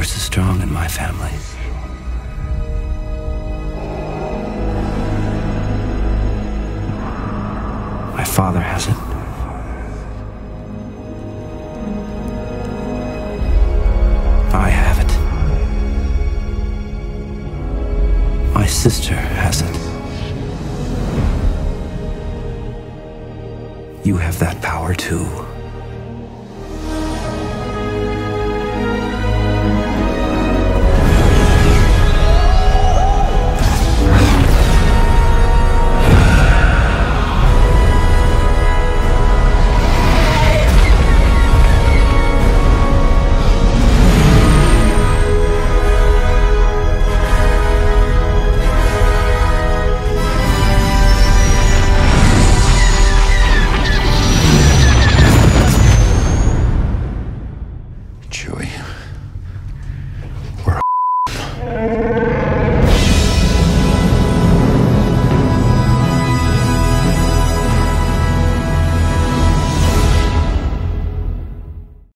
force is strong in my family. My father has it. I have it. My sister has it. You have that power too.